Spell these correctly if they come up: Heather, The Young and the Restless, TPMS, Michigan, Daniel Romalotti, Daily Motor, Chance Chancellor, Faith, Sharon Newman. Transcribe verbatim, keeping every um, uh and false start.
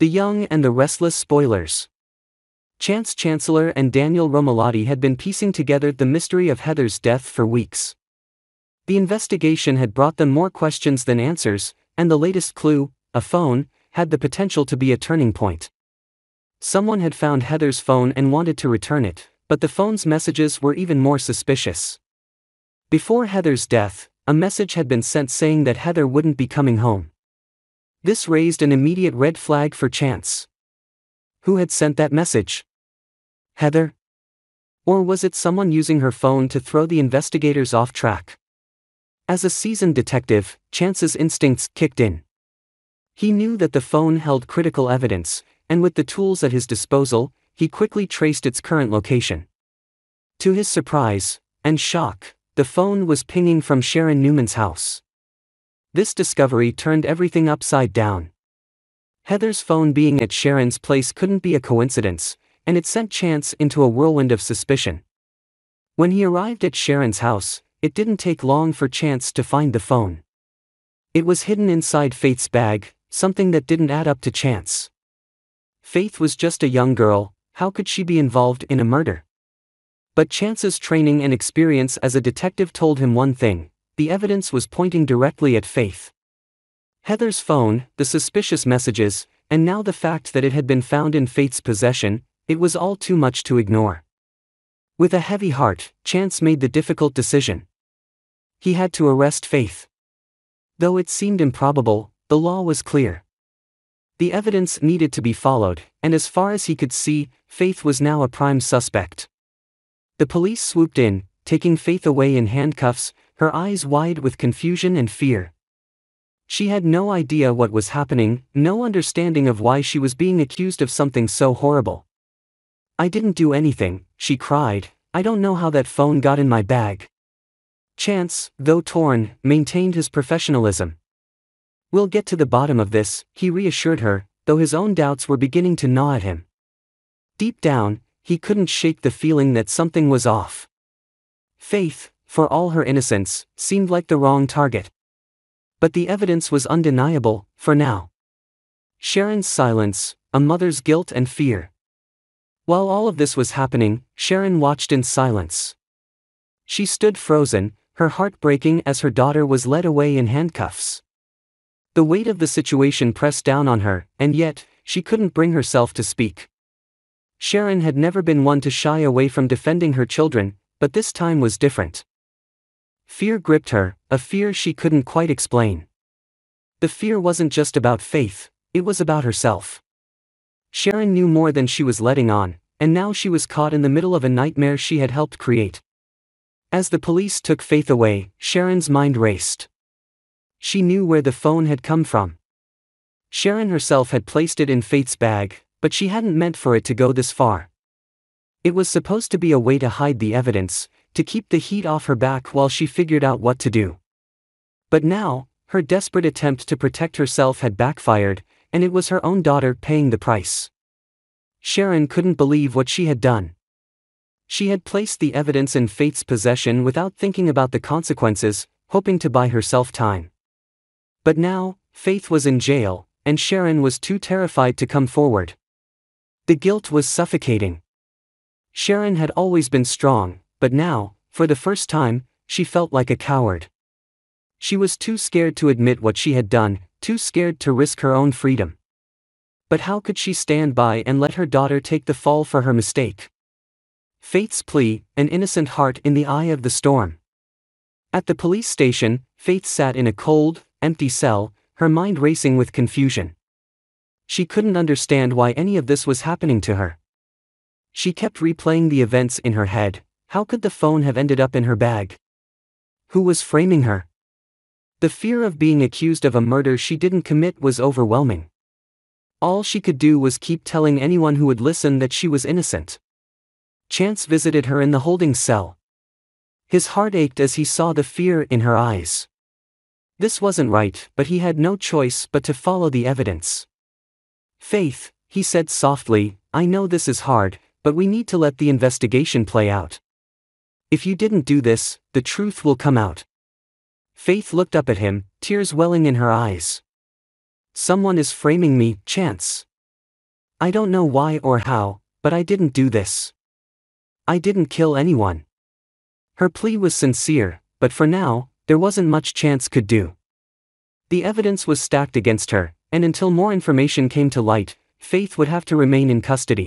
The Young and the Restless spoilers. Chance Chancellor and Daniel Romalotti had been piecing together the mystery of Heather's death for weeks. The investigation had brought them more questions than answers, and the latest clue, a phone, had the potential to be a turning point. Someone had found Heather's phone and wanted to return it, but the phone's messages were even more suspicious. Before Heather's death, a message had been sent saying that Heather wouldn't be coming home. This raised an immediate red flag for Chance. Who had sent that message? Heather? Or was it someone using her phone to throw the investigators off track? As a seasoned detective, Chance's instincts kicked in. He knew that the phone held critical evidence, and with the tools at his disposal, he quickly traced its current location. To his surprise, and shock, the phone was pinging from Sharon Newman's house. This discovery turned everything upside down. Heather's phone being at Sharon's place couldn't be a coincidence, and it sent Chance into a whirlwind of suspicion. When he arrived at Sharon's house, it didn't take long for Chance to find the phone. It was hidden inside Faith's bag, something that didn't add up to Chance. Faith was just a young girl, how could she be involved in a murder? But Chance's training and experience as a detective told him one thing: the evidence was pointing directly at Faith. Heather's phone, the suspicious messages, and now the fact that it had been found in Faith's possession, it was all too much to ignore. With a heavy heart, Chance made the difficult decision. He had to arrest Faith. Though it seemed improbable, the law was clear. The evidence needed to be followed, and as far as he could see, Faith was now a prime suspect. The police swooped in, taking Faith away in handcuffs, her eyes wide with confusion and fear. She had no idea what was happening, no understanding of why she was being accused of something so horrible. "I didn't do anything," she cried, "I don't know how that phone got in my bag." Chance, though torn, maintained his professionalism. "We'll get to the bottom of this," he reassured her, though his own doubts were beginning to gnaw at him. Deep down, he couldn't shake the feeling that something was off. Faith, for all her innocence, seemed like the wrong target. But the evidence was undeniable, for now. Sharon's silence, a mother's guilt and fear. While all of this was happening, Sharon watched in silence. She stood frozen, her heart breaking as her daughter was led away in handcuffs. The weight of the situation pressed down on her, and yet, she couldn't bring herself to speak. Sharon had never been one to shy away from defending her children, but this time was different. Fear gripped her, a fear she couldn't quite explain. The fear wasn't just about Faith, it was about herself. Sharon knew more than she was letting on, and now she was caught in the middle of a nightmare she had helped create. As the police took Faith away, Sharon's mind raced. She knew where the phone had come from. Sharon herself had placed it in Faith's bag, but she hadn't meant for it to go this far. It was supposed to be a way to hide the evidence, to keep the heat off her back while she figured out what to do. But now, her desperate attempt to protect herself had backfired, and it was her own daughter paying the price. Sharon couldn't believe what she had done. She had placed the evidence in Faith's possession without thinking about the consequences, hoping to buy herself time. But now, Faith was in jail, and Sharon was too terrified to come forward. The guilt was suffocating. Sharon had always been strong, but now, for the first time, she felt like a coward. She was too scared to admit what she had done, too scared to risk her own freedom. But how could she stand by and let her daughter take the fall for her mistake? Faith's plea, an innocent heart in the eye of the storm. At the police station, Faith sat in a cold, empty cell, her mind racing with confusion. She couldn't understand why any of this was happening to her. She kept replaying the events in her head. How could the phone have ended up in her bag? Who was framing her? The fear of being accused of a murder she didn't commit was overwhelming. All she could do was keep telling anyone who would listen that she was innocent. Chance visited her in the holding cell. His heart ached as he saw the fear in her eyes. This wasn't right, but he had no choice but to follow the evidence. "Faith," he said softly, "I know this is hard, but we need to let the investigation play out. If you didn't do this, the truth will come out." Faith looked up at him, tears welling in her eyes. "Someone is framing me, Chance. I don't know why or how, but I didn't do this. I didn't kill anyone. Her plea was sincere, but for now, there wasn't much Chance could do. The evidence was stacked against her, and until more information came to light, Faith would have to remain in custody.